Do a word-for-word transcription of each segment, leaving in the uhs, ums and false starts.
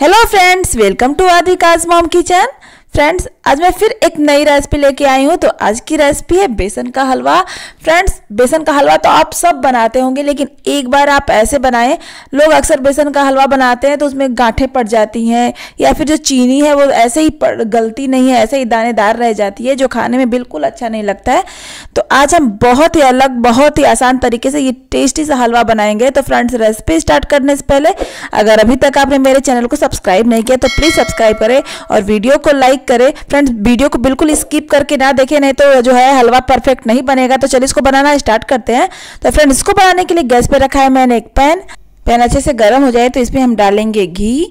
Hello friends, welcome to Aadvika's mom kitchen. Friends, आज मैं फिर एक नई रेसिपी लेके आई हूँ। तो आज की रेसिपी है बेसन का हलवा। फ्रेंड्स, बेसन का हलवा तो आप सब बनाते होंगे, लेकिन एक बार आप ऐसे बनाएं। लोग अक्सर बेसन का हलवा बनाते हैं तो उसमें गांठें पड़ जाती हैं, या फिर जो चीनी है वो ऐसे ही गलती नहीं है, ऐसे ही दानेदार रह जाती है, जो खाने में बिल्कुल अच्छा नहीं लगता है। तो आज हम बहुत ही अलग, बहुत ही आसान तरीके से ये टेस्टी सा हलवा बनाएंगे। तो फ्रेंड्स, रेसिपी स्टार्ट करने से पहले अगर अभी तक आपने मेरे चैनल को सब्सक्राइब नहीं किया तो प्लीज़ सब्सक्राइब करें और वीडियो को लाइक करें। फ्रेंड्स, वीडियो को बिल्कुल स्किप करके ना देखें, नहीं तो जो है हलवा परफेक्ट नहीं बनेगा। तो चलिए इसको बनाना स्टार्ट करते हैं। तो फ्रेंड्स, इसको बनाने के लिए गैस पे रखा है मैंने एक पैन। पैन अच्छे से गर्म हो जाए तो इसमें हम डालेंगे घी।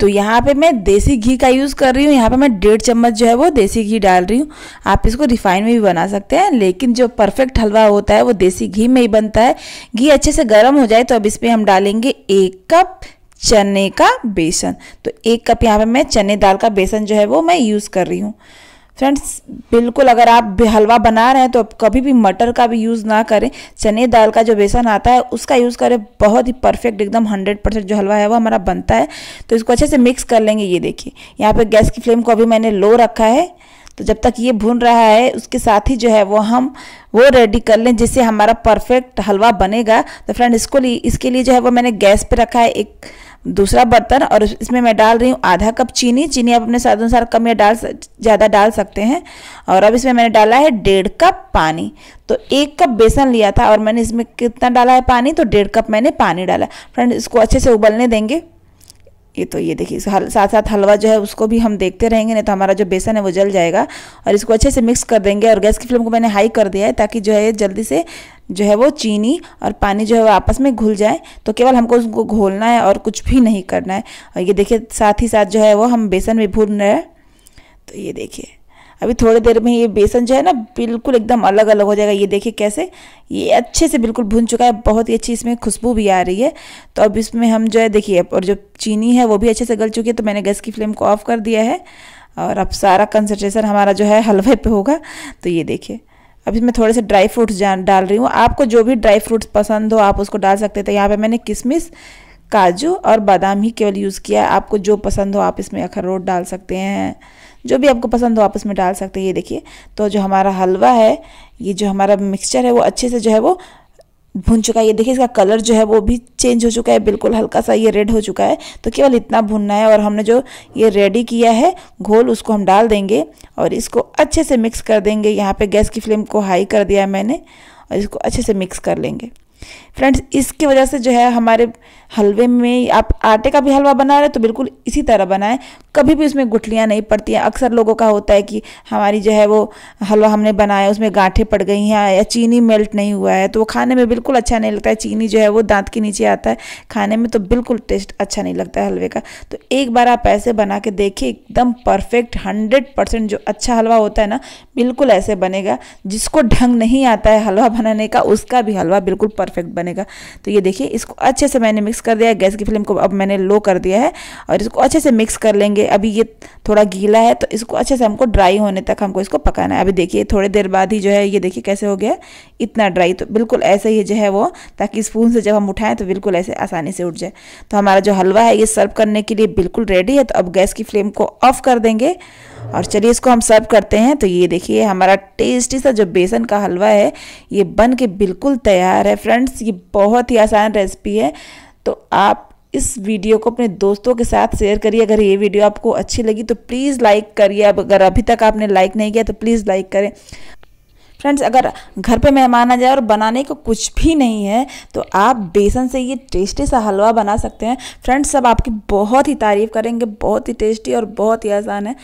तो यहाँ पे मैं देसी घी का यूज़ कर रही हूँ। यहाँ पे मैं डेढ़ चम्मच जो है वो देसी घी डाल रही हूँ। आप इसको रिफाइन में भी बना सकते हैं, लेकिन जो परफेक्ट हलवा होता है वो देसी घी में ही बनता है। घी अच्छे से गर्म हो जाए तो अब इसमें हम डालेंगे एक कप चने का बेसन। तो एक कप यहाँ पे मैं चने दाल का बेसन जो है वो मैं यूज़ कर रही हूँ। फ्रेंड्स, बिल्कुल अगर आप हलवा बना रहे हैं तो कभी भी मटर का भी यूज़ ना करें। चने दाल का जो बेसन आता है उसका यूज़ करें। बहुत ही परफेक्ट एकदम सौ परसेंट जो हलवा है वो हमारा बनता है। तो इसको अच्छे से मिक्स कर लेंगे। ये देखिए, यहाँ पर गैस की फ्लेम को अभी मैंने लो रखा है। तो जब तक ये भून रहा है उसके साथ ही जो है वो हम वो रेडी कर लें जिससे हमारा परफेक्ट हलवा बनेगा। तो फ्रेंड, इसको लिए इसके लिए जो है वो मैंने गैस पे रखा है एक दूसरा बर्तन, और इसमें मैं डाल रही हूँ आधा कप चीनी। चीनी आप अपने स्वाद अनुसार कम या डाल ज़्यादा डाल सकते हैं। और अब इसमें मैंने डाला है डेढ़ कप पानी। तो एक कप बेसन लिया था और मैंने इसमें कितना डाला है पानी, तो डेढ़ कप मैंने पानी डाला। फ्रेंड, इसको अच्छे से उबलने देंगे। ये तो ये देखिए, साथ साथ हलवा जो है उसको भी हम देखते रहेंगे, नहीं तो हमारा जो बेसन है वो जल जाएगा। और इसको अच्छे से मिक्स कर देंगे। और गैस की फ्लेम को मैंने हाई कर दिया है ताकि जो है जल्दी से जो है वो चीनी और पानी जो है वो आपस में घुल जाए। तो केवल हमको उसको घोलना है और कुछ भी नहीं करना है। और ये देखिए, साथ ही साथ जो है वो हम बेसन भी भून रहे हैं। तो ये देखिए, अभी थोड़ी देर में ये बेसन जो है ना बिल्कुल एकदम अलग अलग हो जाएगा। ये देखिए कैसे ये अच्छे से बिल्कुल भुन चुका है। बहुत ही अच्छी इसमें खुशबू भी आ रही है। तो अब इसमें हम जो है देखिए, और जो चीनी है वो भी अच्छे से गल चुकी है। तो मैंने गैस की फ्लेम को ऑफ कर दिया है और अब सारा कंसंट्रेशन हमारा जो है हलवे पे होगा। तो ये देखिए, अब इसमें थोड़े से ड्राई फ्रूट्स डाल रही हूँ। आपको जो भी ड्राई फ्रूट्स पसंद हो आप उसको डाल सकते थे। यहाँ पर मैंने किशमिश, काजू और बादाम ही केवल यूज़ किया है। आपको जो पसंद हो आप इसमें अखरोट डाल सकते हैं, जो भी आपको पसंद हो आप उसमें डाल सकते हैं। ये देखिए, तो जो हमारा हलवा है, ये जो हमारा मिक्सचर है वो अच्छे से जो है वो भुन चुका है। ये देखिए, इसका कलर जो है वो भी चेंज हो चुका है, बिल्कुल हल्का सा ये रेड हो चुका है। तो केवल इतना भुनना है। और हमने जो ये रेडी किया है घोल उसको हम डाल देंगे और इसको अच्छे से मिक्स कर देंगे। यहाँ पर गैस की फ्लेम को हाई कर दिया मैंने और इसको अच्छे से मिक्स कर लेंगे। फ्रेंड्स, इसकी वजह से जो है हमारे हलवे में, आप आटे का भी हलवा बना रहे तो बिल्कुल इसी तरह बनाएं, कभी भी उसमें गुठलियाँ नहीं पड़ती हैं। अक्सर लोगों का होता है कि हमारी जो है वो हलवा हमने बनाया उसमें गांठें पड़ गई हैं या चीनी मेल्ट नहीं हुआ है, तो वो खाने में बिल्कुल अच्छा नहीं लगता है। चीनी जो है वो दांत के नीचे आता है, खाने में तो बिल्कुल टेस्ट अच्छा नहीं लगता है हलवे का। तो एक बार आप ऐसे बना के देखिए, एकदम परफेक्ट हंड्रेड परसेंट जो अच्छा हलवा होता है ना बिल्कुल ऐसे बनेगा। जिसको ढंग नहीं आता है हलवा बनाने का उसका भी हलवा बिल्कुल परफेक्ट बनेगा। तो ये देखिए, इसको अच्छे से मैंने मिक्स कर दिया है। गैस की फ्लेम को अब मैंने लो कर दिया है और इसको अच्छे से मिक्स कर लेंगे। अभी ये थोड़ा गीला है तो इसको अच्छे से हमको ड्राई होने तक हमको इसको पकाना है। अभी देखिए, थोड़ी देर बाद ही जो है ये देखिए कैसे हो गया, इतना ड्राई। तो बिल्कुल ऐसे ही जो है वो, ताकि स्पून से जब हम उठाएं तो बिल्कुल ऐसे आसानी से उठ जाए। तो हमारा जो हलवा है ये सर्व करने के लिए बिल्कुल रेडी है। तो अब गैस की फ्लेम को ऑफ कर देंगे और चलिए इसको हम सर्व करते हैं। तो ये देखिए, हमारा टेस्टी सा जो बेसन का हलवा है ये बन के बिल्कुल तैयार है। फ्रेंड्स, ये बहुत ही आसान रेसिपी है। तो आप इस वीडियो को अपने दोस्तों के साथ शेयर करिए। अगर ये वीडियो आपको अच्छी लगी तो प्लीज़ लाइक करिए। अब अगर अभी तक आपने लाइक नहीं किया तो प्लीज़ लाइक करें। फ्रेंड्स, अगर घर पे मेहमान आ जाए और बनाने को कुछ भी नहीं है तो आप बेसन से ये टेस्टी सा हलवा बना सकते हैं। फ्रेंड्स, सब आपकी बहुत ही तारीफ़ करेंगे। बहुत ही टेस्टी और बहुत ही आसान है।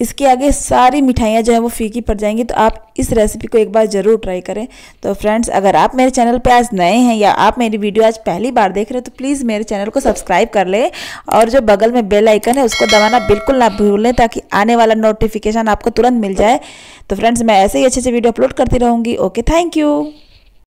इसके आगे सारी मिठाइयाँ जो है वो फीकी पड़ जाएंगी। तो आप इस रेसिपी को एक बार ज़रूर ट्राई करें। तो फ्रेंड्स, अगर आप मेरे चैनल पर आज नए हैं या आप मेरी वीडियो आज पहली बार देख रहे हो तो प्लीज़ मेरे चैनल को सब्सक्राइब कर लें और जो बगल में बेल आइकन है उसको दबाना बिल्कुल ना भूलें, ताकि आने वाला नोटिफिकेशन आपको तुरंत मिल जाए। तो फ्रेंड्स, मैं ऐसे ही अच्छे अच्छे वीडियो अपलोड करती रहूँगी। Okay, thank you.